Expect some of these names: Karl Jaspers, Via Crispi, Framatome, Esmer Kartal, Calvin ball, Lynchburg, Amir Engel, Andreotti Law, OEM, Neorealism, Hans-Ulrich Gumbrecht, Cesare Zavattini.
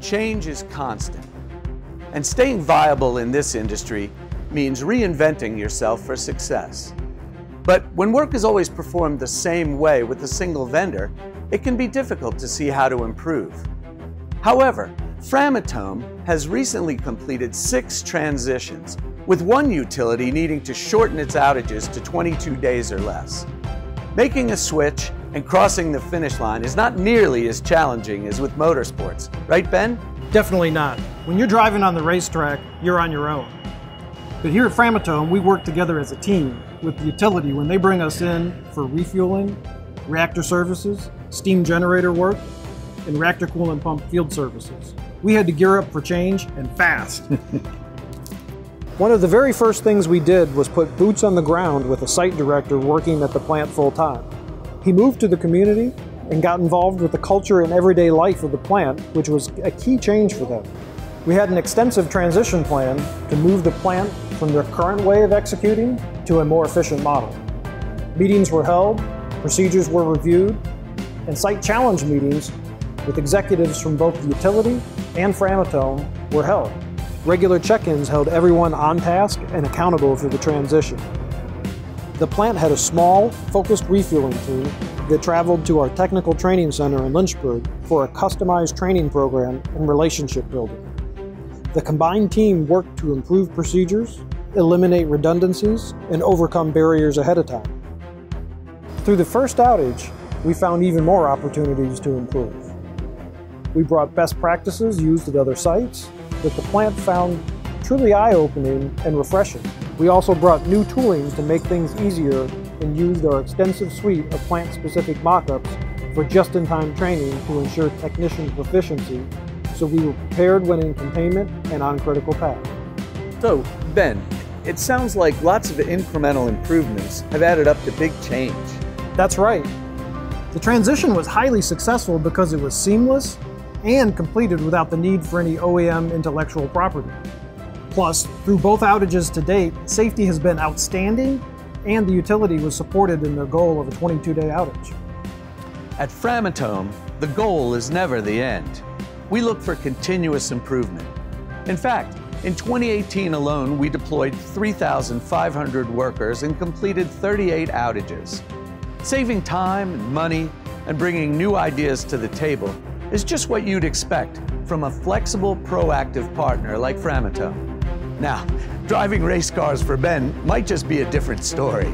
Change is constant. And staying viable in this industry means reinventing yourself for success. But when work is always performed the same way with a single vendor, it can be difficult to see how to improve. However, Framatome has recently completed 6 transitions, with one utility needing to shorten its outages to 22 days or less. Making a switch and crossing the finish line is not nearly as challenging as with motorsports. Right, Ben? Definitely not. When you're driving on the racetrack, you're on your own. But here at Framatome, we work together as a team with the utility when they bring us in for refueling, reactor services, steam generator work, and reactor coolant pump field services. We had to gear up for change, and fast. One of the very first things we did was put boots on the ground with a site director working at the plant full time. He moved to the community and got involved with the culture and everyday life of the plant, which was a key change for them. We had an extensive transition plan to move the plant from their current way of executing to a more efficient model. Meetings were held, procedures were reviewed, and site challenge meetings with executives from both the utility and Framatome were held. Regular check-ins held everyone on task and accountable for the transition. The plant had a small, focused refueling team that traveled to our technical training center in Lynchburg for a customized training program and relationship building. The combined team worked to improve procedures, eliminate redundancies, and overcome barriers ahead of time. Through the first outage, we found even more opportunities to improve. We brought best practices used at other sites that the plant found truly eye-opening and refreshing. We also brought new tooling to make things easier and used our extensive suite of plant-specific mock-ups for just-in-time training to ensure technician proficiency, so we were prepared when in containment and on critical path. So, Ben, it sounds like lots of incremental improvements have added up to big change. That's right. The transition was highly successful because it was seamless and completed without the need for any OEM intellectual property. Plus, through both outages to date, safety has been outstanding, and the utility was supported in their goal of a 22-day outage. At Framatome, the goal is never the end. We look for continuous improvement. In fact, in 2018 alone, we deployed 3,500 workers and completed 38 outages. Saving time and money and bringing new ideas to the table is just what you'd expect from a flexible, proactive partner like Framatome. Now, driving race cars for Ben might just be a different story.